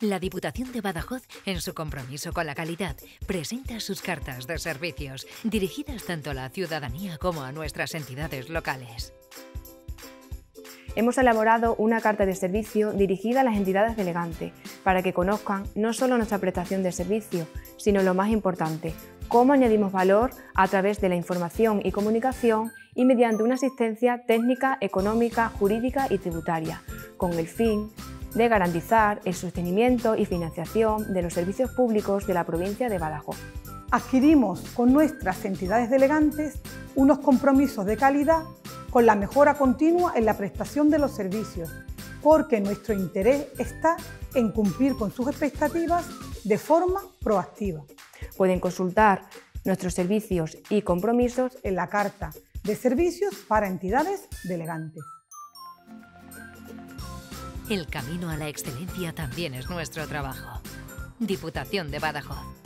La Diputación de Badajoz, en su compromiso con la calidad, presenta sus cartas de servicios, dirigidas tanto a la ciudadanía como a nuestras entidades locales. Hemos elaborado una carta de servicio dirigida a las entidades delegantes, para que conozcan no solo nuestra prestación de servicio, sino lo más importante, cómo añadimos valor a través de la información y comunicación y mediante una asistencia técnica, económica, jurídica y tributaria, con el fin de garantizar el sostenimiento y financiación de los servicios públicos de la provincia de Badajoz. Adquirimos con nuestras entidades delegantes unos compromisos de calidad con la mejora continua en la prestación de los servicios, porque nuestro interés está en cumplir con sus expectativas de forma proactiva. Pueden consultar nuestros servicios y compromisos en la Carta de Servicios para Entidades Delegantes. El camino a la excelencia también es nuestro trabajo. Diputación de Badajoz.